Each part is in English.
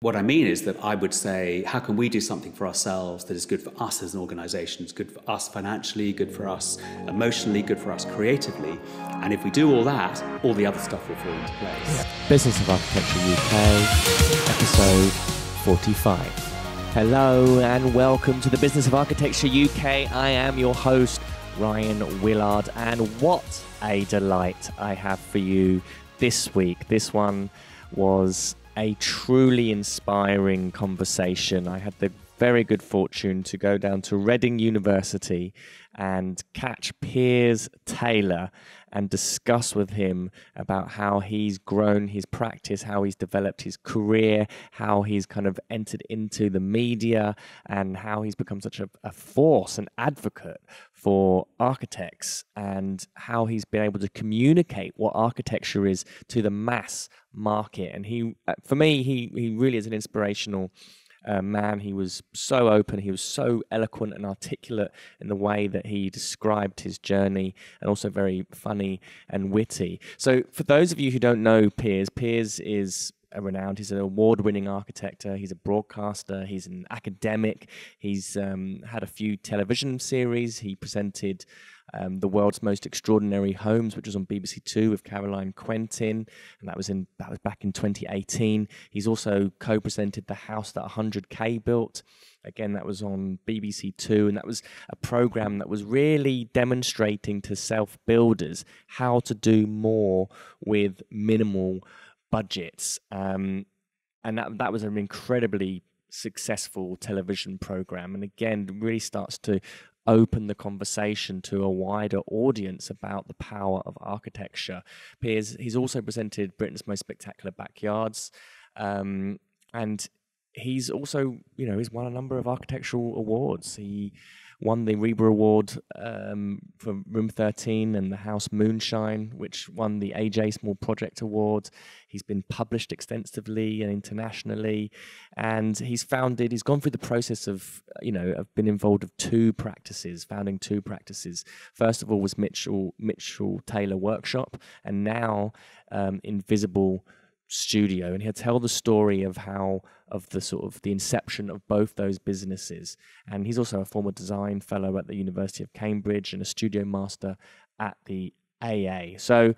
What I mean is that I would say, how can we do something for ourselves that is good for us as an organisation? It's good for us financially, good for us emotionally, good for us creatively. And if we do all that, all the other stuff will fall into place. Business of Architecture UK, episode 45. Hello and welcome to the Business of Architecture UK. I am your host, Ryan Willard, and what a delight I have for you this week. This one was a truly inspiring conversation. I had the very good fortune to go down to Reading University and catch Piers Taylor and discuss with him about how he's grown his practice, how he's developed his career, how he's kind of entered into the media, and how he's become such a force, an advocate for architects, and how he's been able to communicate what architecture is to the mass market. And he really is an inspirational man. He was so open, he was so eloquent and articulate in the way that he described his journey, and also very funny and witty. So for those of you who don't know Piers, Piers is renowned. He's an award-winning architect, he's a broadcaster, he's an academic, he's had a few television series, he presented The World's Most Extraordinary Homes, which was on BBC Two with Caroline Quentin, and that was back in 2018. He's also co-presented The House That 100K Built. Again, that was on BBC Two, and that was a program that was really demonstrating to self-builders how to do more with minimal budgets. And that was an incredibly successful television program. And again, really starts to open the conversation to a wider audience about the power of architecture. Piers, he's also presented Britain's Most Spectacular Backyards, and he's also, you know, he's won a number of architectural awards. He won the Reba Award for Room 13 and the House Moonshine, which won the AJ Small Project Award. He's been published extensively and internationally, and he's gone through the process of, you know, I've been involved with founding two practices. First of all was Mitchell Taylor Workshop, and now Invisible Studio, and he'll tell the story of the inception of both those businesses. And he's also a former design fellow at the University of Cambridge and a studio master at the AA. So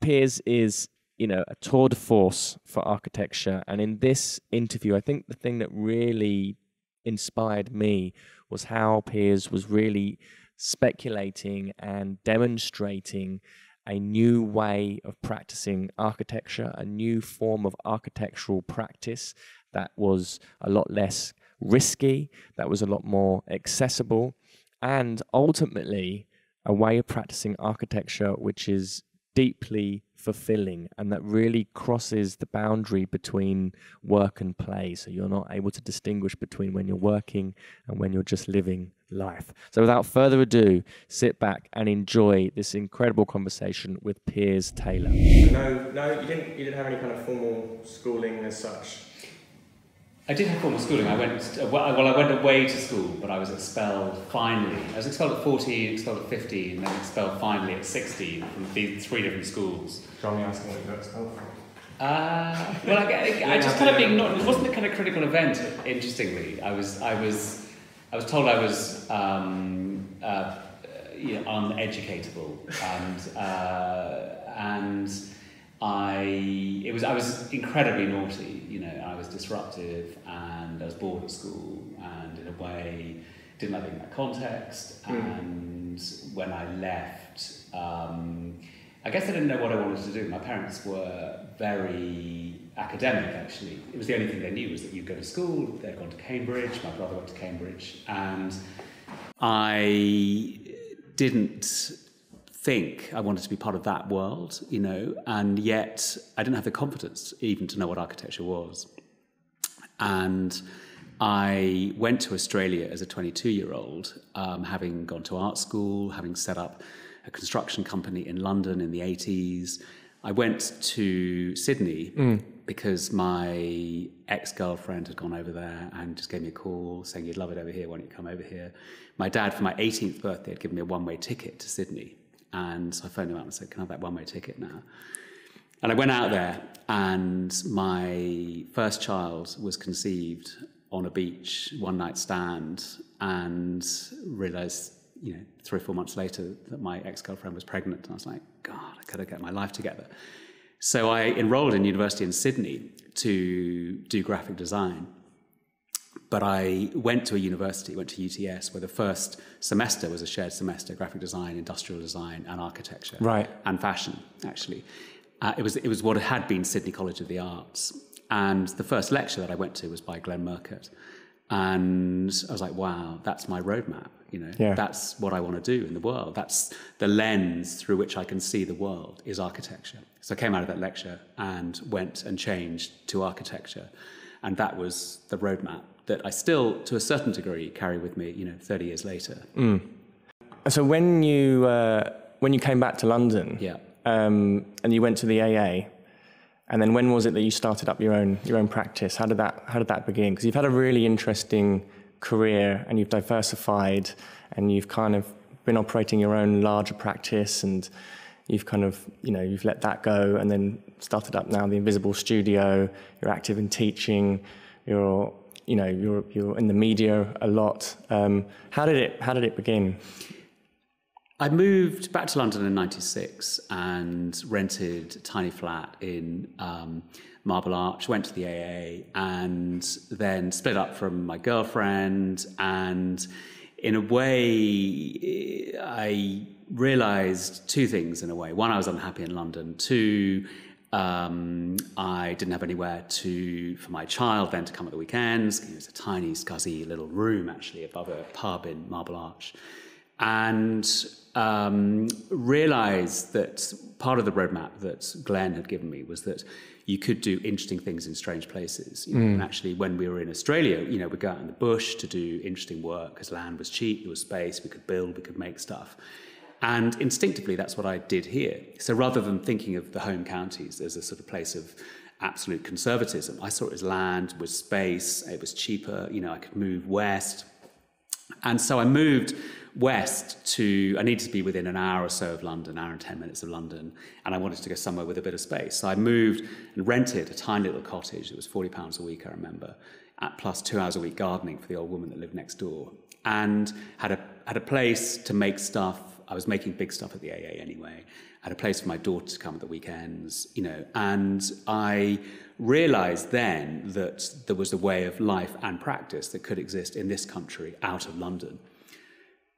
Piers is, you know, a tour de force for architecture. And in this interview, I think the thing that really inspired me was how Piers was really speculating and demonstrating a new way of practicing architecture, a new form of architectural practice that was a lot less risky, that was a lot more accessible, and ultimately a way of practicing architecture which is deeply fulfilling and that really crosses the boundary between work and play. So you're not able to distinguish between when you're working and when you're just living life. So without further ado, sit back and enjoy this incredible conversation with Piers Taylor. No, you didn't have any kind of formal schooling as such? I did have formal schooling. I went away to school, but I was expelled finally. I was expelled at 14, expelled at 15, and then expelled finally at 16 from these three different schools. Can I ask what you got expelled from? Well, I just kind of being not. It wasn't a kind of critical event. Interestingly, I was told I was uneducatable, and I was incredibly naughty. You know, I was disruptive, and I was bored at school, and in a way didn't like being in that context. And when I left, I guess I didn't know what I wanted to do. My parents were very academic, actually. It was the only thing they knew was that you'd go to school. They'd gone to Cambridge. My brother went to Cambridge, and I didn't think I wanted to be part of that world, you know, and yet I didn't have the confidence even to know what architecture was. And I went to Australia as a 22-year-old, having gone to art school, having set up a construction company in London in the 80s. I went to Sydney because my ex-girlfriend had gone over there and just gave me a call saying, "You'd love it over here, why don't you come over here?" My dad, for my 18th birthday, had given me a one-way ticket to Sydney. And so I phoned him up and said, "Can I have that one-way ticket now?" And I went out there, and my first child was conceived on a beach, one night stand, and realised, you know, 3 or 4 months later that my ex-girlfriend was pregnant. And I was like, God, I gotta get my life together. So I enrolled in university in Sydney to do graphic design. But I went to a university, went to UTS, where the first semester was a shared semester, graphic design, industrial design, and architecture. Right. And fashion, actually. It was what had been Sydney College of the Arts. And the first lecture that I went to was by Glenn Murcutt. And I was like, wow, that's my roadmap, you know? Yeah. That's what I want to do in the world. That's the lens through which I can see the world, is architecture. So I came out of that lecture and went and changed to architecture. And that was the roadmap that I still, to a certain degree, carry with me, you know, 30 years later. Mm. So when you came back to London, yeah, and you went to the AA, and then when was it that you started up your own practice? How did that begin? Because you've had a really interesting career, and you've diversified, and you've kind of been operating your own larger practice, and you've kind of, you know, you've let that go, and then started up now the Invisible Studio. You're active in teaching. You're in the media a lot. How did it begin? I moved back to London in '96 and rented a tiny flat in Marble Arch. Went to the AA and then split up from my girlfriend. And in a way, I realised two things. In a way, one, I was unhappy in London. Two, I didn't have anywhere for my child then to come at the weekends. It was a tiny, scuzzy little room, actually, above a pub in Marble Arch. And realised that part of the roadmap that Glenn had given me was that you could do interesting things in strange places. You know? Mm. And actually, when we were in Australia, you know, we'd go out in the bush to do interesting work because land was cheap, there was space, we could build, we could make stuff. And instinctively, that's what I did here. So rather than thinking of the home counties as a sort of place of absolute conservatism, I saw it as land, was space, it was cheaper, you know, I could move west. And so I moved west to, I needed to be within an hour or so of London, hour and 10 minutes of London, and I wanted to go somewhere with a bit of space. So I moved and rented a tiny little cottage. It was £40 a week, I remember, at plus 2 hours a week gardening for the old woman that lived next door, and had a place to make stuff. I was making big stuff at the AA anyway. I had a place for my daughter to come at the weekends, you know, and I realised then that there was a way of life and practice that could exist in this country out of London.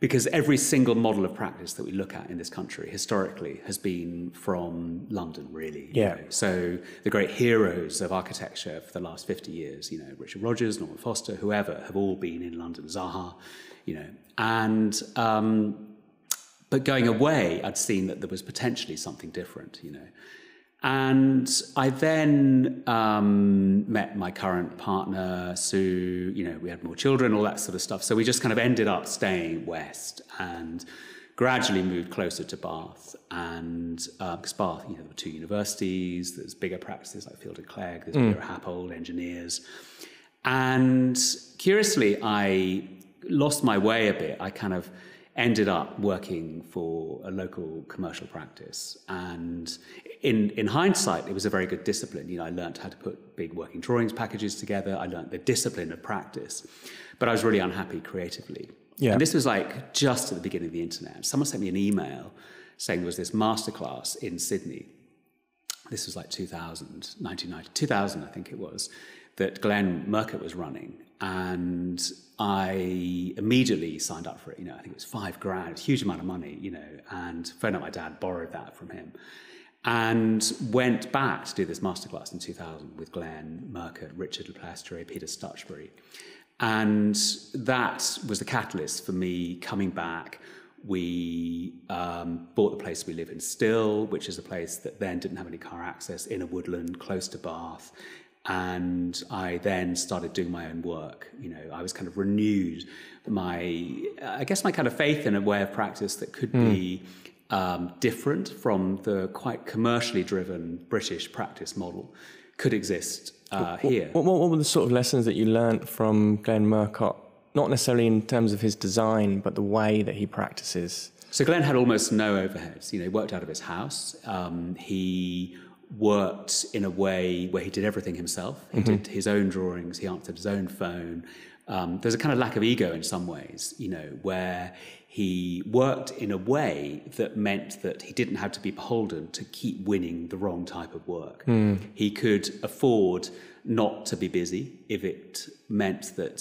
Because every single model of practice that we look at in this country historically has been from London, really. Yeah. You know? So the great heroes of architecture for the last 50 years, you know, Richard Rogers, Norman Foster, whoever, have all been in London, Zaha, you know, and... But going away, I'd seen that there was potentially something different, you know. And I then met my current partner, Sue, you know, we had more children, all that sort of stuff. So we just kind of ended up staying west and gradually moved closer to Bath. And because Bath, you know, there were two universities, there's bigger practices like Feilden Clegg, there's bigger Happold, engineers. And curiously, I lost my way a bit. I kind of ended up working for a local commercial practice. And in hindsight, it was a very good discipline. You know, I learned how to put big working drawings packages together. I learned the discipline of practice. But I was really unhappy creatively. Yeah. And this was like just at the beginning of the internet. Someone sent me an email saying there was this masterclass in Sydney. This was like 2000, I think it was, that Glenn Murcutt was running. And I immediately signed up for it. You know, I think it was £5,000, a huge amount of money, you know, and phoned up my dad, borrowed that from him, and went back to do this masterclass in 2000 with Glenn Murcutt, Richard Leplastrier, Peter Stutchbury. And that was the catalyst for me coming back. We bought the place we live in still, which is a place that then didn't have any car access, in a woodland close to Bath. And I then started doing my own work. You know, I was kind of renewed my kind of faith in a way of practice that could be different from the quite commercially driven British practice model could exist here. What were the sort of lessons that you learnt from Glenn Murcutt? Not necessarily in terms of his design, but the way that he practices. So Glenn had almost no overheads. You know, he worked out of his house. He worked in a way where he did everything himself. He did his own drawings, he answered his own phone. There's a kind of lack of ego in some ways, you know, where he worked in a way that meant that he didn't have to be beholden to keep winning the wrong type of work. He could afford not to be busy if it meant that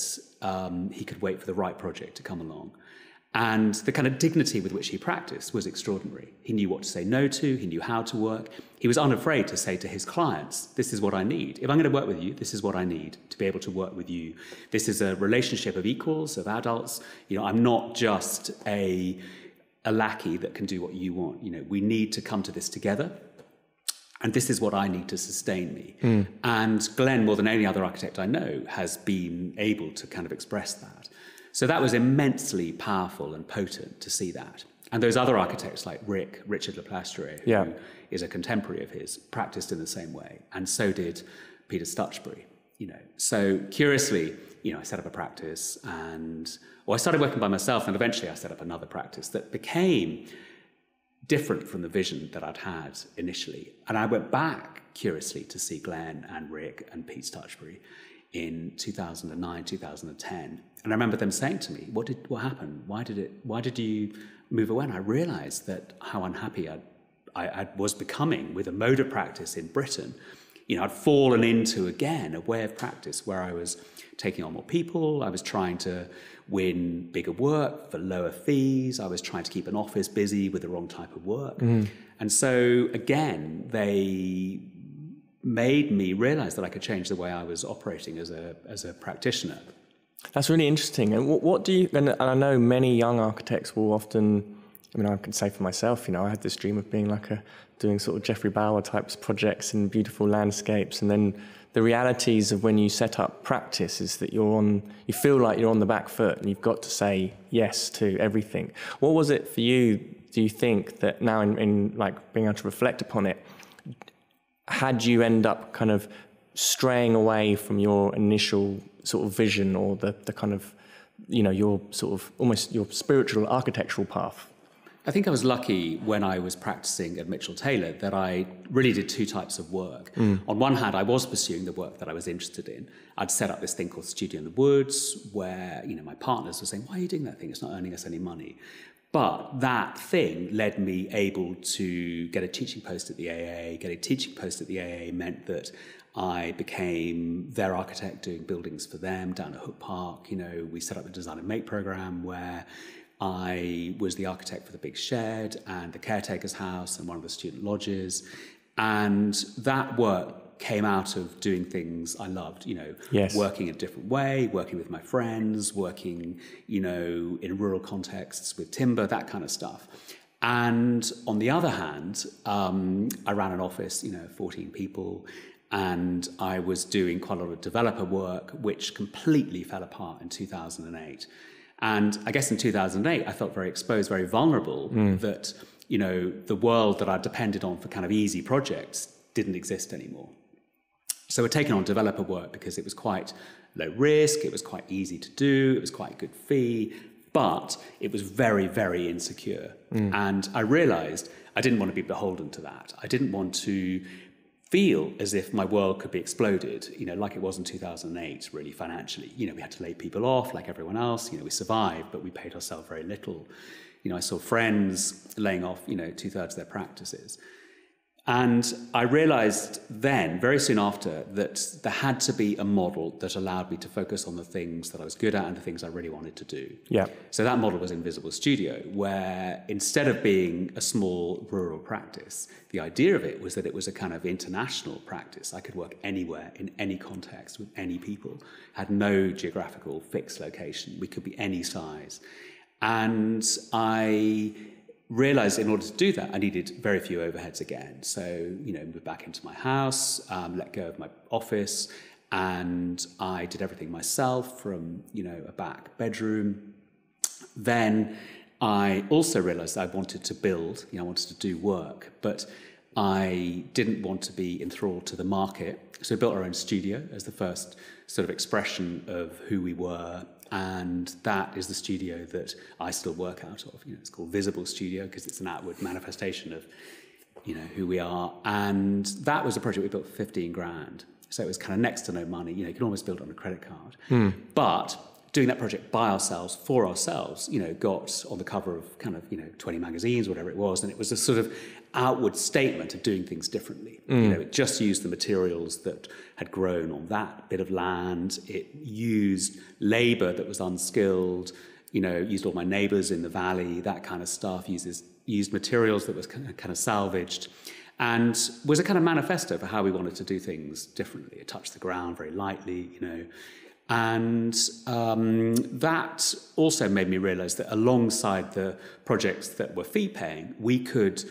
he could wait for the right project to come along. And the kind of dignity with which he practiced was extraordinary. He knew what to say no to, he knew how to work. He was unafraid to say to his clients, this is what I need. If I'm going to work with you, this is what I need to be able to work with you. This is a relationship of equals, of adults. You know, I'm not just a lackey that can do what you want. You know, we need to come to this together. And this is what I need to sustain me. And Glenn, more than any other architect I know, has been able to kind of express that. So that was immensely powerful and potent to see that. And those other architects like Richard Leplastrier, who is a contemporary of his, practiced in the same way. And so did Peter Stutchbury, you know. So curiously, you know, I set up a practice and, well, I started working by myself and eventually I set up another practice that became different from the vision that I'd had initially. And I went back, curiously, to see Glenn and Rick and Pete Stutchbury in 2009, 2010. And I remember them saying to me, what happened? Why did you move away? And I realized that how unhappy I was becoming with a mode of practice in Britain. You know, I'd fallen into, again, a way of practice where I was taking on more people. I was trying to win bigger work for lower fees. I was trying to keep an office busy with the wrong type of work. And so, again, they made me realize that I could change the way I was operating as a practitioner. That's really interesting. And what do you, and I know many young architects will often, I mean, I can say for myself, you know, I had this dream of being like doing sort of Geoffrey Bauer types projects and beautiful landscapes. And then the realities of when you set up practice is that you feel like you're on the back foot and you've got to say yes to everything. What was it for you, do you think, that now in like being able to reflect upon it, had you end up kind of straying away from your initial sort of vision or the kind of, you know, your sort of almost your spiritual architectural path? I think I was lucky when I was practicing at Mitchell Taylor that I really did two types of work. On one hand, I was pursuing the work that I was interested in. I'd set up this thing called Studio in the Woods where, you know, my partners were saying, why are you doing that thing? It's not earning us any money. But that thing led me able to get a teaching post at the AA. Getting a teaching post at the AA meant that I became their architect doing buildings for them down at Hook Park. You know, we set up the Design and Make program where I was the architect for the big shed and the caretaker's house and one of the student lodges. And that work came out of doing things I loved, you know, working in a different way, working with my friends, working, you know, in rural contexts with timber, that kind of stuff. And on the other hand, I ran an office, you know, 14 people, and I was doing quite a lot of developer work, which completely fell apart in 2008. And I guess in 2008, I felt very exposed, very vulnerable, that, you know, the world that I depended on for kind of easy projects didn't exist anymore. So we're taking on developer work because it was quite low risk, it was quite easy to do, it was quite a good fee, but it was very, very insecure. And I realized I didn't want to be beholden to that. I didn't want to feel as if my world could be exploded, you know, like it was in 2008, really, financially. You know, we had to lay people off like everyone else. You know, we survived, but we paid ourselves very little. You know, I saw friends laying off, you know, 2/3 of their practices. And I realized then, very soon after, that there had to be a model that allowed me to focus on the things that I was good at and the things I really wanted to do. Yeah. So that model was Invisible Studio, where instead of being a small rural practice, the idea of it was that it was a kind of international practice. I could work anywhere, in any context, with any people, had no geographical fixed location. We could be any size. And I realized in order to do that, I needed very few overheads again. So, you know, moved back into my house, let go of my office, and I did everything myself from, you know, a back bedroom. Then I also realized I wanted to build, you know, I wanted to do work, but I didn't want to be enthralled to the market. So we built our own studio as the first sort of expression of who we were. And that is the studio that I still work out of. You know, it's called Visible Studio because it's an outward manifestation of you know, who we are. And that was a project we built for 15 grand. So it was kind of next to no money. You know, you can almost build it on a credit card. Mm. But doing that project by ourselves, for ourselves, you know, got on the cover of kind of, you know, 20 magazines, whatever it was. And it was a sort of outward statement of doing things differently. Mm. You know, it just used the materials that had grown on that bit of land. It used labour that was unskilled, you know, used all my neighbours in the valley, that kind of stuff, used materials that was kind of salvaged, and was a kind of manifesto for how we wanted to do things differently. It touched the ground very lightly, you know. And that also made me realise that alongside the projects that were fee-paying, we could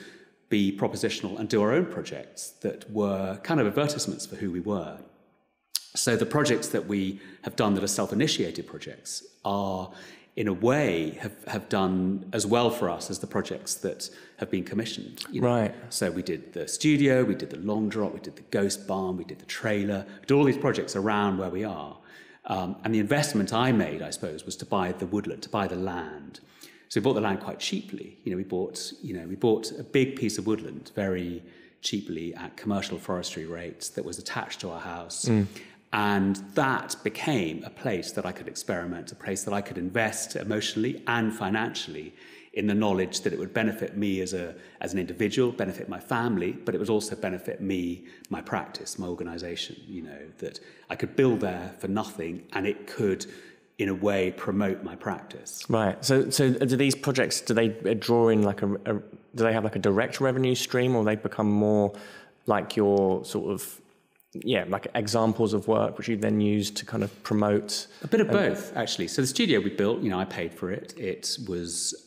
be propositional and do our own projects that were kind of advertisements for who we were. So the projects that we have done that are self-initiated projects are, in a way, have done as well for us as the projects that have been commissioned. You know? Right. So we did the studio, we did the long drop, we did the ghost barn, we did the trailer, we did all these projects around where we are. And the investment I made, I suppose, was to buy the woodland, to buy the land. So we bought the land quite cheaply. You know, we bought a big piece of woodland very cheaply at commercial forestry rates that was attached to our house. Mm. And that became a place that I could experiment, a place that I could invest emotionally and financially in the knowledge that it would benefit me as an individual, benefit my family, but it would also benefit me, my practice, my organisation, you know, that I could build there for nothing and it could, in a way, promote my practice. Right. So do these projects, do they draw in like do they have like a direct revenue stream, or they become more like your sort of, yeah, like examples of work which you then use to kind of promote? A bit of both, actually. So the studio we built, you know, I paid for it. It was,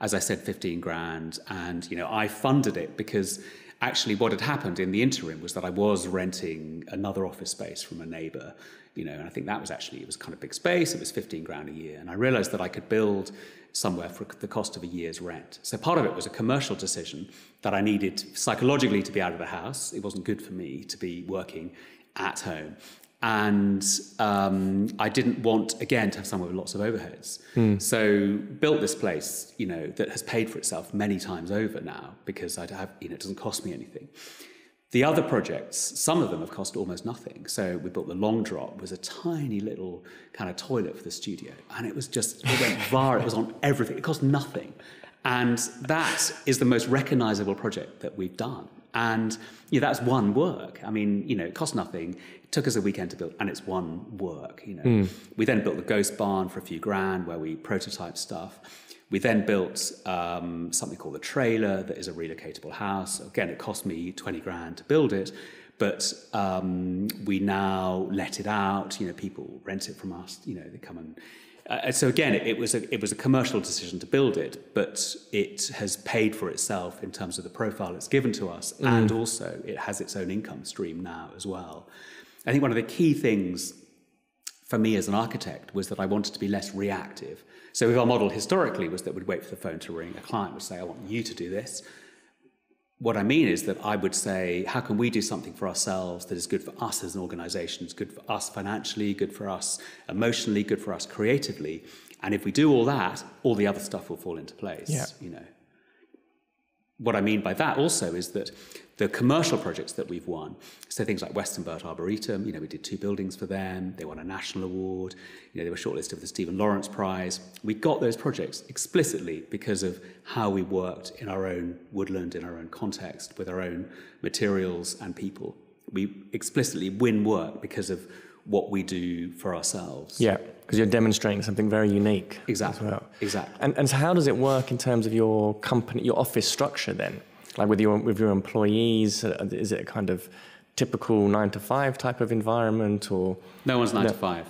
as I said, 15 grand. And, you know, I funded it because actually what had happened in the interim was that I was renting another office space from a neighbour, you know, and I think that was actually, it was kind of big space. It was 15 grand a year. And I realised that I could build somewhere for the cost of a year's rent. So part of it was a commercial decision that I needed psychologically to be out of the house. It wasn't good for me to be working at home. And I didn't want, again, to have somewhere with lots of overheads. Mm. So built this place, you know, that has paid for itself many times over now because I'd have, you know, it doesn't cost me anything. The other projects, some of them have cost almost nothing. So we built the long drop, was a tiny little kind of toilet for the studio. And it was just, it went viral, it was on everything. It cost nothing. And that is the most recognisable project that we've done. And you know, that's one work. I mean, you know, it cost nothing. It took us a weekend to build, and it's one work. You know, We then built the ghost barn for a few grand, where we prototype stuff. We then built something called the trailer, that is a relocatable house. Again, it cost me 20 grand to build it, but we now let it out. You know, people rent it from us. You know, they come and. So again, it was a commercial decision to build it, but it has paid for itself in terms of the profile it's given to us, and also it has its own income stream now as well. I think one of the key things for me as an architect was that I wanted to be less reactive. So if our model historically was that we'd wait for the phone to ring, a client would say, I want you to do this. What I mean is that I would say, how can we do something for ourselves that is good for us as an organisation, it's good for us financially, good for us emotionally, good for us creatively, and if we do all that, all the other stuff will fall into place. Yeah. You know, what I mean by that also is that the commercial projects that we've won, so things like Westonbirt Arboretum, you know, we did 2 buildings for them, they won a national award, you know, they were shortlisted for the Stephen Lawrence Prize. We got those projects explicitly because of how we worked in our own woodland, in our own context, with our own materials and people. We explicitly win work because of what we do for ourselves. Yeah, because you're demonstrating something very unique. Exactly. As well. Exactly. And so how does it work in terms of your company, your office structure then? Like with your employees, is it a kind of typical 9-to-5 type of environment, or? No one's 9 to 5.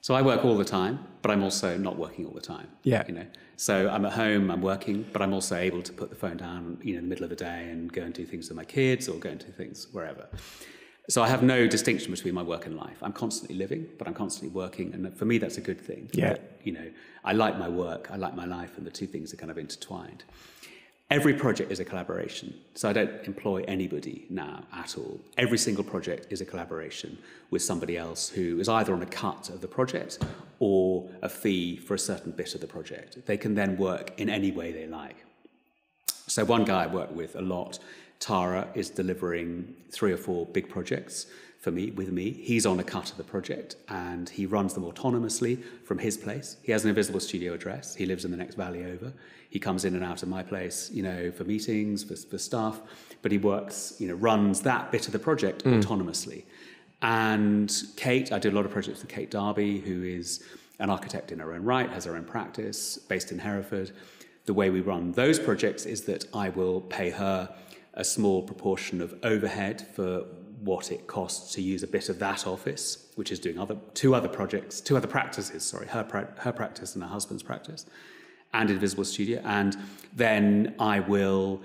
So I work all the time, but I'm also not working all the time. Yeah. You know, so I'm at home, I'm working, but I'm also able to put the phone down, you know, in the middle of the day and go and do things with my kids or go and do things wherever. So I have no distinction between my work and life. I'm constantly living, but I'm constantly working. And for me, that's a good thing. Yeah. But, you know, I like my work, I like my life, and the two things are kind of intertwined. Every project is a collaboration. So I don't employ anybody now at all. Every single project is a collaboration with somebody else who is either on a cut of the project or a fee for a certain bit of the project. They can then work in any way they like. So one guy I work with a lot Tara is delivering 3 or 4 big projects with me. He's on a cut of the project, and he runs them autonomously from his place. He has an Invisible Studio address. He lives in the next valley over. He comes in and out of my place, you know, for meetings, for stuff, but he works, you know, runs that bit of the project autonomously. And Kate, I do a lot of projects with Kate Darby, who is an architect in her own right, has her own practice, based in Hereford. The way we run those projects is that I will pay her a small proportion of overhead for what it costs to use a bit of that office, which is doing two other practices, her practice and her husband's practice, and Invisible Studio. And then I will,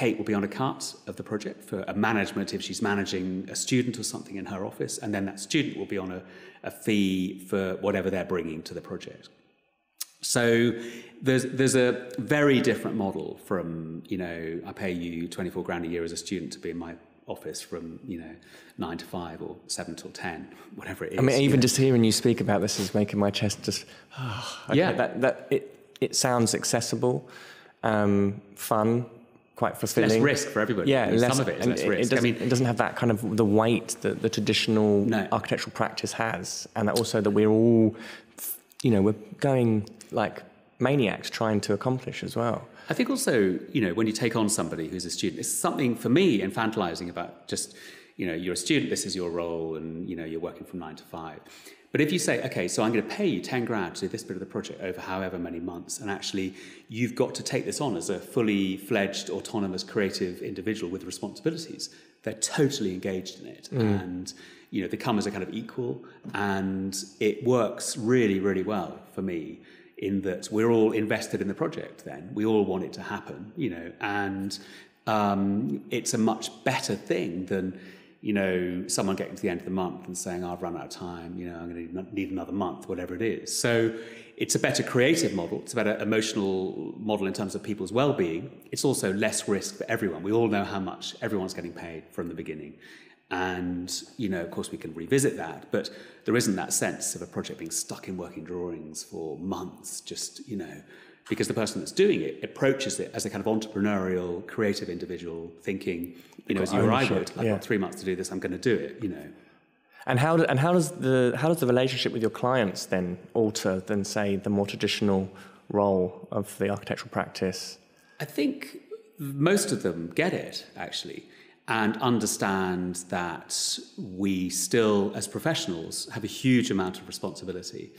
Kate will be on a cut of the project for a management, if she's managing a student or something in her office, and then that student will be on a fee for whatever they're bringing to the project. So there's a very different model from, you know, I pay you 24 grand a year as a student to be in my office from, you know, 9 to 5 or 7 till 10, whatever it is. I mean, even just hearing you speak about this is making my chest just, okay, yeah. It sounds accessible, fun, quite fulfilling. Less risk for everybody. Yeah, some of it is less risk. It doesn't have that kind of the weight that the traditional architectural practice has, and that also that we're all, you know, we're going like maniacs trying to accomplish as well. I think also, you know, when you take on somebody who's a student, it's something for me infantilizing about just, you know, you're a student, this is your role, and, you know, you're working from 9 to 5. But if you say, okay, so I'm going to pay you 10 grand to do this bit of the project over however many months, and actually you've got to take this on as a fully fledged, autonomous, creative individual with responsibilities, they're totally engaged in it. And, you know, they come as a kind of equal, and it works really, really well for me, in that we're all invested in the project then. We all want it to happen, you know, and it's a much better thing than, you know, someone getting to the end of the month and saying, oh, I've run out of time, you know, I'm going to need another month, whatever it is. So it's a better creative model. It's a better emotional model in terms of people's well-being. It's also less risk for everyone. We all know how much everyone's getting paid from the beginning. And, you know, of course we can revisit that, but there isn't that sense of a project being stuck in working drawings for months, just, you know, because the person that's doing it approaches it as a kind of entrepreneurial, creative individual, thinking, you know, as you or I would, I've got 3 months to do this, I'm going to do it, you know. And how does the relationship with your clients then alter than, say, the more traditional role of the architectural practice? I think most of them get it, actually, and understand that we still, as professionals, have a huge amount of responsibility.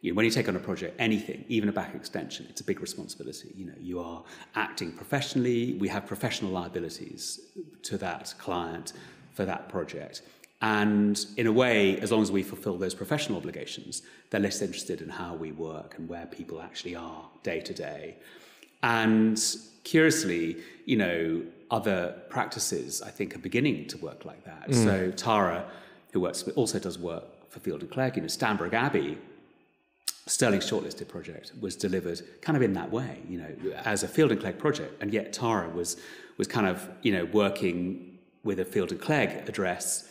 You know, when you take on a project, anything, even a back extension, it's a big responsibility. You know, you are acting professionally. We have professional liabilities to that client for that project. And in a way, as long as we fulfill those professional obligations, they're less interested in how we work and where people actually are day to day. And curiously, you know, other practices, I think, are beginning to work like that. So Tara, who also does work for Feilden Clegg, you know, Stanbrook Abbey, Sterling Shortlisted project, was delivered kind of in that way, you know, as a Feilden Clegg project, and yet Tara was kind of, you know, working with a Feilden Clegg address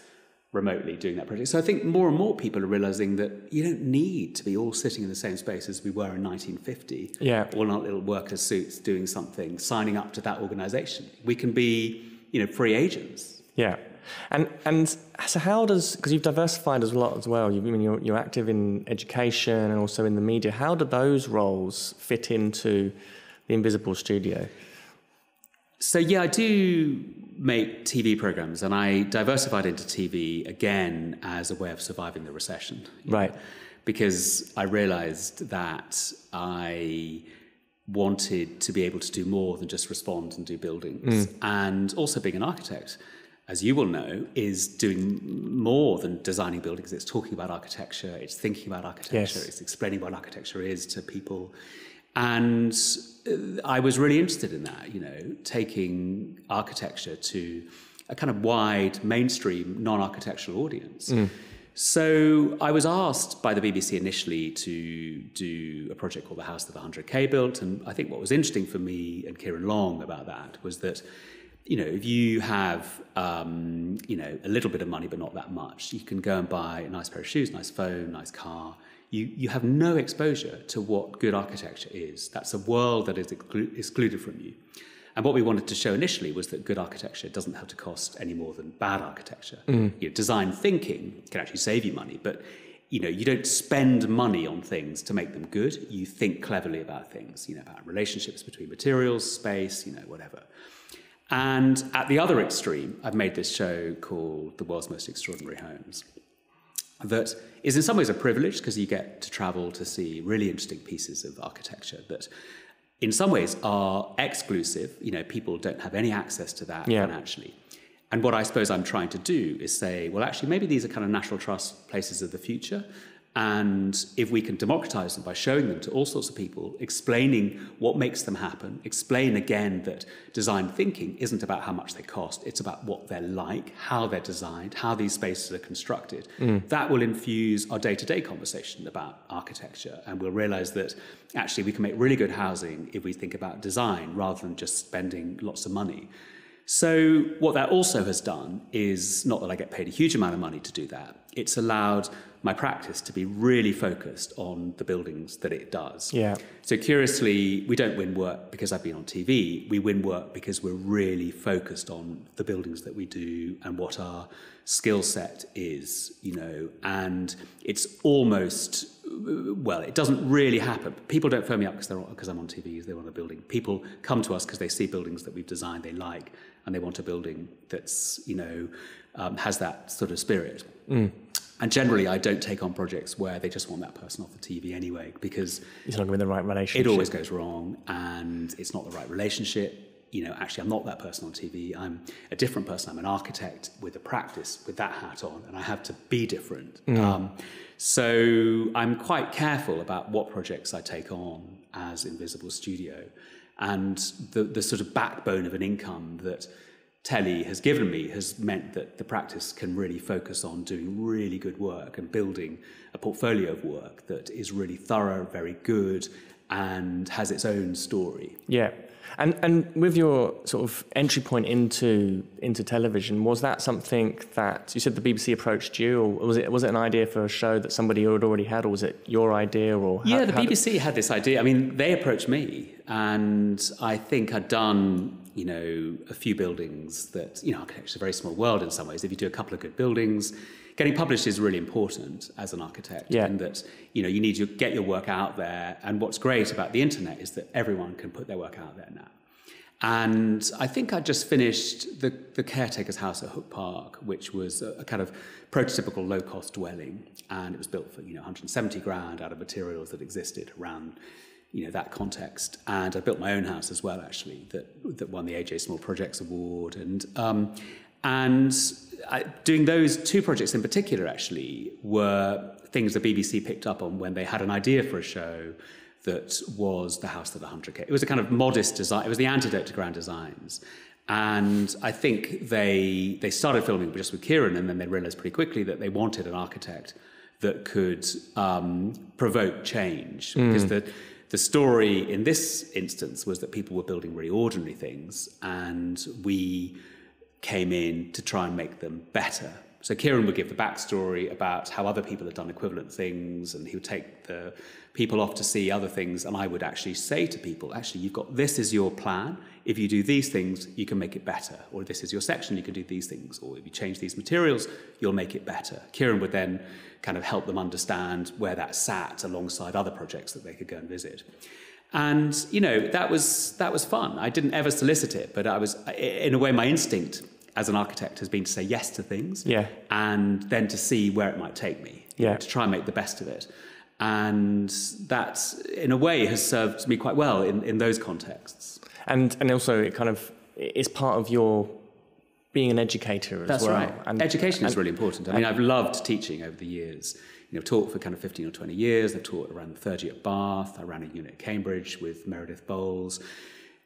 remotely doing that project. So I think more and more people are realising that you don't need to be all sitting in the same space as we were in 1950, all in our little worker suits doing something, signing up to that organisation. We can be, you know, free agents. Yeah, and so how does, because you've diversified as a lot as well. I mean, you're active in education and also in the media. How do those roles fit into the Invisible Studio? So yeah, I do make TV programmes, and I diversified into TV again as a way of surviving the recession. Right. Because I realised that I wanted to be able to do more than just respond and do buildings. And also being an architect, as you will know, is doing more than designing buildings. It's talking about architecture, it's thinking about architecture, it's explaining what architecture is to people. And I was really interested in that, you know, taking architecture to a kind of wide, mainstream, non-architectural audience. So I was asked by the BBC initially to do a project called The House that 100K Built. And I think what was interesting for me and Kieran Long about that was that, you know, if you have, you know, a little bit of money but not that much, you can go and buy a nice pair of shoes, nice phone, nice car. You have no exposure to what good architecture is. That's a world that is excluded from you. And what we wanted to show initially was that good architecture doesn't have to cost any more than bad architecture. Mm. You know, design thinking can actually save you money, but you know, you don't spend money on things to make them good. You think cleverly about things, you know, about relationships between materials, space, you know, whatever. And at the other extreme, I've made this show called The World's Most Extraordinary Homes, that is in some ways a privilege because you get to travel to see really interesting pieces of architecture that in some ways are exclusive. You know, people don't have any access to that financially. And what I suppose I'm trying to do is say, well, actually, maybe these are kind of National Trust places of the future. And if we can democratize them by showing them to all sorts of people, explaining what makes them happen, explain again that design thinking isn't about how much they cost, it's about what they're like, how they're designed, how these spaces are constructed, that will infuse our day-to-day conversation about architecture. And we'll realize that actually we can make really good housing if we think about design rather than just spending lots of money. So what that also has done is, not that I get paid a huge amount of money to do that, it's allowed my practice to be really focused on the buildings that it does. Yeah. So curiously, we don't win work because I've been on TV. We win work because we're really focused on the buildings that we do and what our skill set is, you know, and it's almost, well, it doesn't really happen. People don't phone me up because I'm on TV, because they want a building. People come to us because they see buildings that we've designed they like, and they want a building that's, you know, has that sort of spirit. Mm. And generally, I don't take on projects where they just want that person off the TV anyway, because it's not going to be the right relationship. It always goes wrong, and it's not the right relationship. You know, actually, I'm not that person on TV. I'm a different person. I'm an architect with a practice with that hat on, and I have to be different. Mm. So I'm quite careful about what projects I take on as Invisible Studio, and the sort of backbone of an income that telly has given me has meant that the practice can really focus on doing really good work and building a portfolio of work that is really thorough, very good, and has its own story. Yeah. And with your sort of entry point into television, was that something that you said the BBC approached you, or was it an idea for a show that somebody had already had, or was it your idea? Or how, yeah, the BBC had this idea. I mean, they approached me, and I think I'd done, you know, a few buildings that, you know, architecture's a very small world in some ways. If you do a couple of good buildings, getting published is really important as an architect, in that, you know, you need to get your work out there. And what's great about the internet is that everyone can put their work out there now. And I think I just finished the caretaker's house at Hook Park, which was a kind of prototypical low-cost dwelling. And it was built for, you know, 170 grand out of materials that existed around, you know, that context. And I built my own house as well, actually, that won the AJ Small Project Award. And doing those two projects in particular, actually, were things the BBC picked up on when they had an idea for a show that was the House that 100K. It was a kind of modest design. It was the antidote to grand designs. And I think they started filming just with Kieran, and then they realised pretty quickly that they wanted an architect that could provoke change. Because the story in this instance was that people were building really ordinary things, and we came in to try and make them better. So Kieran would give the backstory about how other people had done equivalent things, and he would take the people off to see other things, and I would actually say to people, actually, you've got, this is your plan. If you do these things, you can make it better. Or this is your section, you can do these things. Or if you change these materials, you'll make it better. Kieran would then kind of help them understand where that sat alongside other projects that they could go and visit. And, you know, that was fun. I didn't ever solicit it, but I was, in a way, my instinct as an architect has been to say yes to things, and then to see where it might take me, to try and make the best of it. And that, in a way, has served me quite well in those contexts. And also it kind of is part of your being an educator as That's well. That's right. And education is really important. I mean, I've loved teaching over the years. You know, I've taught for kind of 15 or 20 years. I've taught around the third year at Bath. I ran a unit at Cambridge with Meredith Bowles.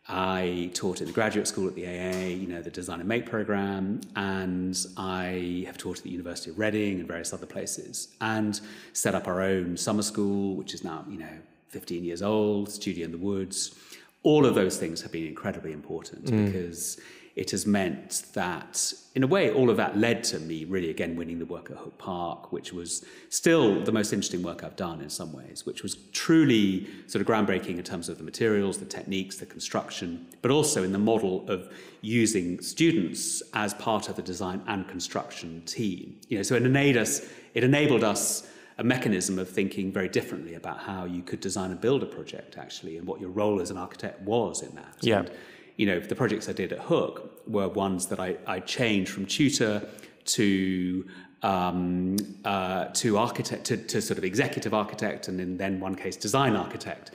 I taught in the graduate school at the AA, you know, the Design and Make programme, and I have taught at the University of Reading and various other places, and set up our own summer school, which is now, you know, 15 years old, Studio in the Woods. All of those things have been incredibly important because it has meant that, in a way, all of that led to me really, again, winning the work at Hook Park, which was still the most interesting work I've done in some ways, which was truly sort of groundbreaking in terms of the materials, the techniques, the construction, but also in the model of using students as part of the design and construction team. You know, so it enabled us a mechanism of thinking very differently about how you could design and build a project, actually, and what your role as an architect was in that. Yeah. And, you know, the projects I did at Hook were ones that I changed from tutor to architect, to sort of executive architect, and in then one case design architect.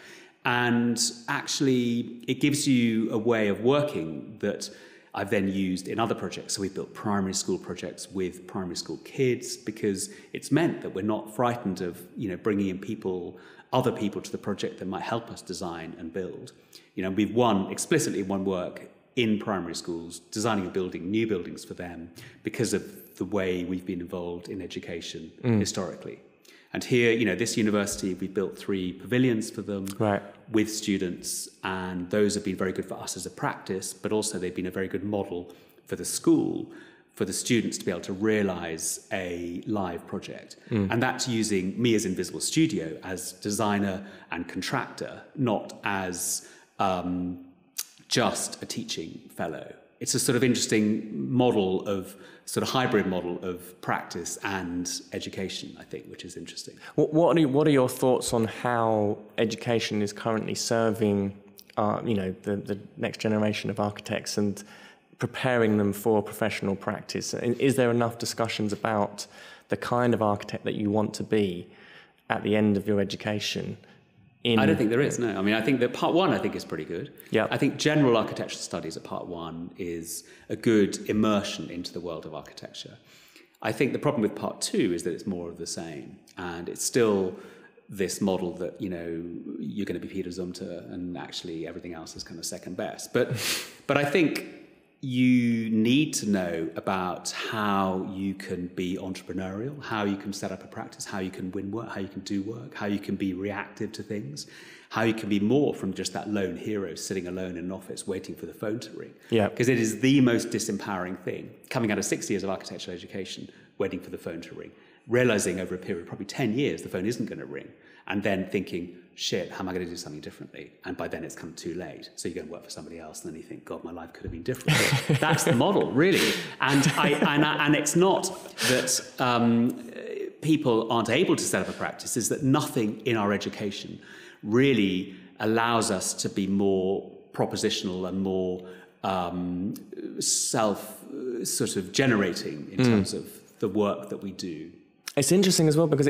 And actually, it gives you a way of working that I've then used in other projects. So we've built primary school projects with primary school kids, because it's meant that we're not frightened of, you know, bringing in people, other people to the project that might help us design and build. You know, we've explicitly won work in primary schools, designing and building new buildings for them because of the way we've been involved in education historically. And here, you know, this university, we built 3 pavilions for them with students, and those have been very good for us as a practice, but also they've been a very good model for the school, for the students to be able to realise a live project. And that's using me as Invisible Studio, as designer and contractor, not as just a teaching fellow. It's a sort of interesting model of, sort of hybrid model of practice and education, I think, which is interesting. What are your thoughts on how education is currently serving, you know, the next generation of architects and preparing them for professional practice? Is there enough discussions about the kind of architect that you want to be at the end of your education? I don't think there is, no. I mean, I think that part 1, I think, is pretty good. Yeah. I think general architectural studies at part 1 is a good immersion into the world of architecture. I think the problem with part 2 is that it's more of the same, and it's still this model that, you know, you're going to be Peter Zumthor, and actually everything else is kind of second best. But I think you need to know about how you can be entrepreneurial, how you can set up a practice, how you can win work, how you can do work, how you can be reactive to things, how you can be more from just that lone hero sitting alone in an office waiting for the phone to ring. Yeah. Because it is the most disempowering thing, coming out of 6 years of architectural education, waiting for the phone to ring, realising over a period of probably 10 years the phone isn't going to ring, and then thinking, shit, how am I going to do something differently? And by then it's come too late. So you go and work for somebody else, and then you think, God, my life could have been different. That's the model, really. And it's not that people aren't able to set up a practice, it's that nothing in our education really allows us to be more propositional and more self-generating in terms of the work that we do. It's interesting as well, because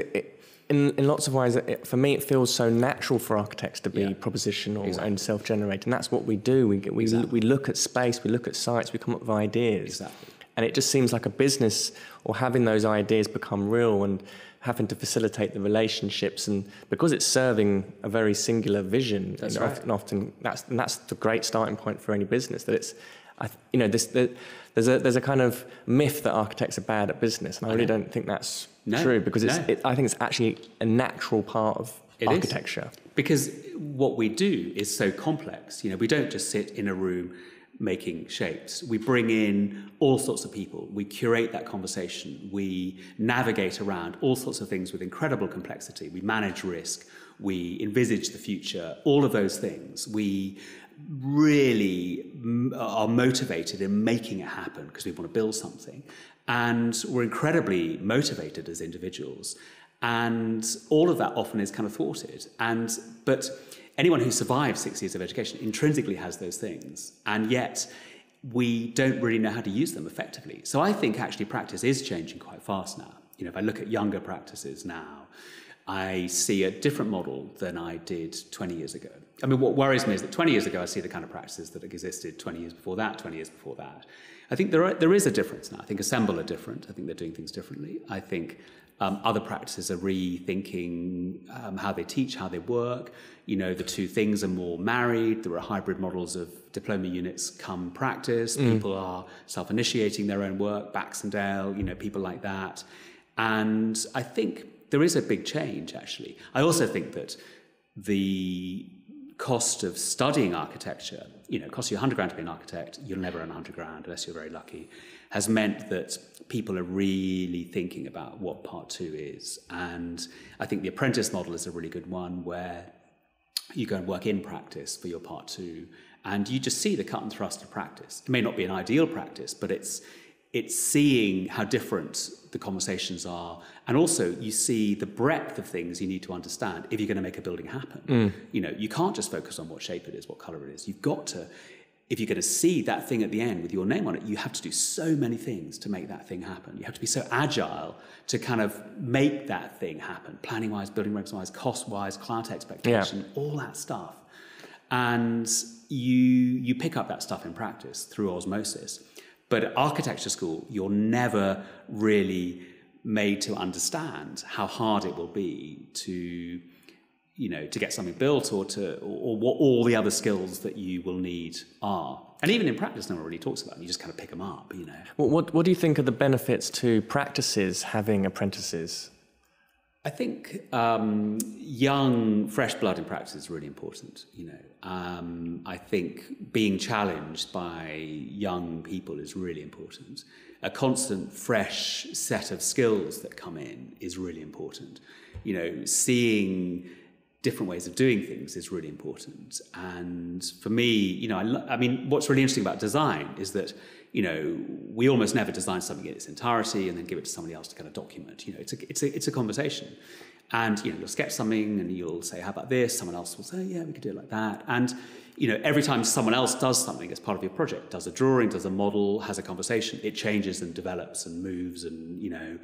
in lots of ways, for me, it feels so natural for architects to be propositional and self-generating. And that's what we do. We look at space, we look at sites, we come up with ideas. Exactly. And it just seems like a business, or having those ideas become real and having to facilitate the relationships, and because it's serving a very singular vision. That's right. Often that's the great starting point for any business. That it's, you know, there's a kind of myth that architects are bad at business, and I really don't think that's true, because I think it's actually a natural part of architecture. Because what we do is so complex. You know, we don't just sit in a room making shapes. We bring in all sorts of people. We curate that conversation. We navigate around all sorts of things with incredible complexity. We manage risk. We envisage the future. All of those things. We really are motivated in making it happen because we want to build something. And we're incredibly motivated as individuals. And all of that often is kind of thwarted. But anyone who survives 6 years of education intrinsically has those things. And yet we don't really know how to use them effectively. So I think actually practice is changing quite fast now. You know, if I look at younger practices now, I see a different model than I did 20 years ago. I mean, what worries me is that 20 years ago, I see the kind of practices that existed 20 years before that, 20 years before that. I think there is a difference now. I think Assemble are different. I think they're doing things differently. I think other practices are rethinking how they teach, how they work. You know, the two things are more married. There are hybrid models of diploma units come practice. People are self-initiating their own work, Baxendale, you know, people like that. And I think there is a big change, actually. I also think that the cost of studying architecture, you know, it costs you 100 grand to be an architect, you'll never earn 100 grand unless you're very lucky, has meant that people are really thinking about what part two is. And I think the apprentice model is a really good one, where you go and work in practice for your part two, and you just see the cut and thrust of practice. It may not be an ideal practice, but it's seeing how different the conversations are, and also you see the breadth of things you need to understand if you're going to make a building happen. You know, you can't just focus on what shape it is, what color it is. You've got to, if you're going to see that thing at the end with your name on it, you have to do so many things to make that thing happen. You have to be so agile to kind of make that thing happen, planning wise, building regs wise, cost wise, client expectation, all that stuff. And you pick up that stuff in practice through osmosis. But at architecture school, you're never really made to understand how hard it will be to, you know, to get something built, or what all the other skills that you will need are. And even in practice, no one really talks about them. You just kind of pick them up, you know. Well, what do you think are the benefits to practices having apprentices? I think young, fresh blood in practice is really important, you know. I think being challenged by young people is really important. A constant, fresh set of skills that come in is really important. You know, seeing different ways of doing things is really important. And for me, you know, I mean, what's really interesting about design is that, you know, we almost never design something in its entirety and then give it to somebody else to kind of document. You know, it's a conversation. And, you know, you'll sketch something and you'll say, how about this? Someone else will say, yeah, we could do it like that. And, you know, every time someone else does something as part of your project, does a drawing, does a model, has a conversation, it changes and develops and moves and, you know.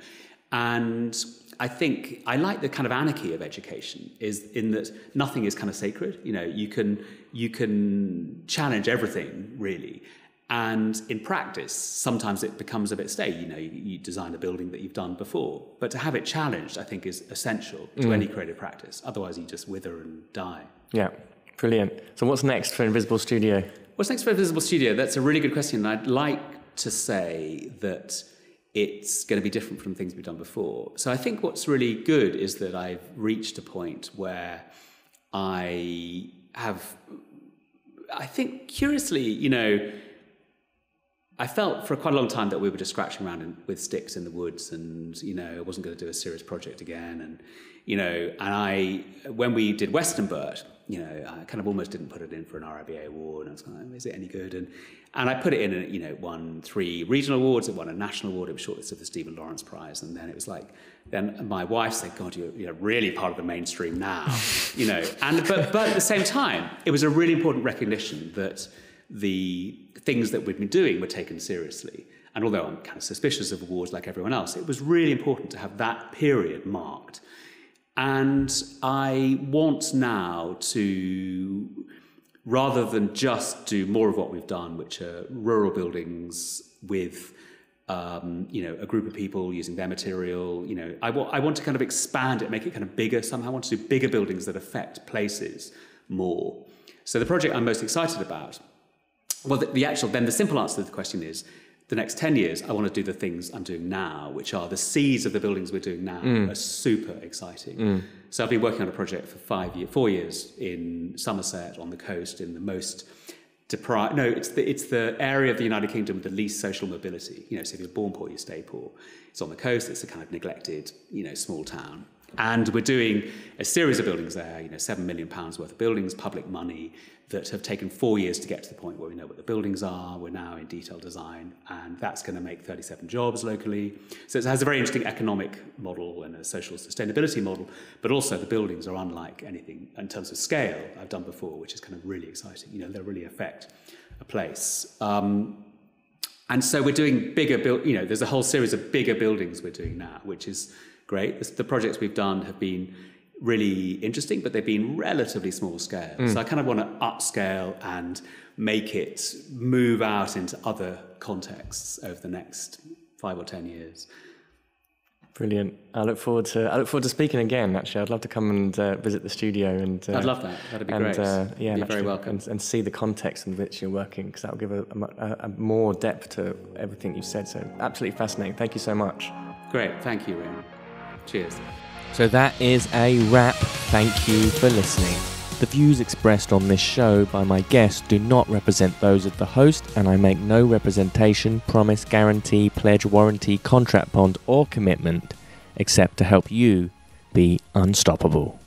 And I think I like the kind of anarchy of education, is in that nothing is kind of sacred. You know, you can challenge everything, really. And in practice, sometimes it becomes a bit staid. You know, you design a building that you've done before. But to have it challenged, I think, is essential to any creative practice. Otherwise, you just wither and die. Yeah, brilliant. So what's next for Invisible Studio? What's next for Invisible Studio? That's a really good question. I'd like to say that it's going to be different from things we've done before. So I think what's really good is that I've reached a point where I have, I think, curiously, you know, I felt for quite a long time that we were just scratching around with sticks in the woods, and, you know, I wasn't going to do a serious project again. And, you know, and when we did Westonbirt, you know, I kind of almost didn't put it in for an RIBA award, and I was kind of like, is it any good? And I put it in, and, you know, it won 3 regional awards, it won a national award, it was shortlisted for the Stephen Lawrence Prize, and then it was like, then my wife said, God, you're really part of the mainstream now, you know. But at the same time, it was a really important recognition that the things that we'd been doing were taken seriously. And although I'm kind of suspicious of awards like everyone else, it was really important to have that period marked. And I want now to, rather than just do more of what we've done, which are rural buildings with, you know, a group of people using their material, you know, I want to kind of expand it, make it kind of bigger somehow. I want to do bigger buildings that affect places more. So the project I'm most excited about, well, the simple answer to the question is, the next 10 years, I want to do the things I'm doing now, which are the seeds of the buildings we're doing now are super exciting. So I've been working on a project for 4 years in Somerset on the coast, in the most deprived, no, it's the area of the United Kingdom with the least social mobility. You know, so if you're born poor, you stay poor. It's on the coast, it's a kind of neglected, you know, small town. And we're doing a series of buildings there, you know, £7 million worth of buildings, public money, that have taken 4 years to get to the point where we know what the buildings are. We're now in detailed design, and that's going to make 37 jobs locally. So it has a very interesting economic model and a social sustainability model, but also the buildings are unlike anything in terms of scale I've done before, which is kind of really exciting. You know, they'll really affect a place. And so we're doing bigger, you know, there's a whole series of bigger buildings we're doing now, which is great. The projects we've done have been really interesting, but they've been relatively small scale. So I kind of want to upscale and make it move out into other contexts over the next 5 or 10 years. Brilliant. I look forward to speaking again, actually. I'd love to come and visit the studio. And I'd love that. That'd be great. Yeah, you're very welcome. And see the context in which you're working, because that'll give a more depth to everything you've said. So absolutely fascinating. Thank you so much. Great. Thank you, Ryan. Cheers. So that is a wrap. Thank you for listening. The views expressed on this show by my guests do not represent those of the host, and I make no representation, promise, guarantee, pledge, warranty, contract, bond, or commitment, except to help you be unstoppable.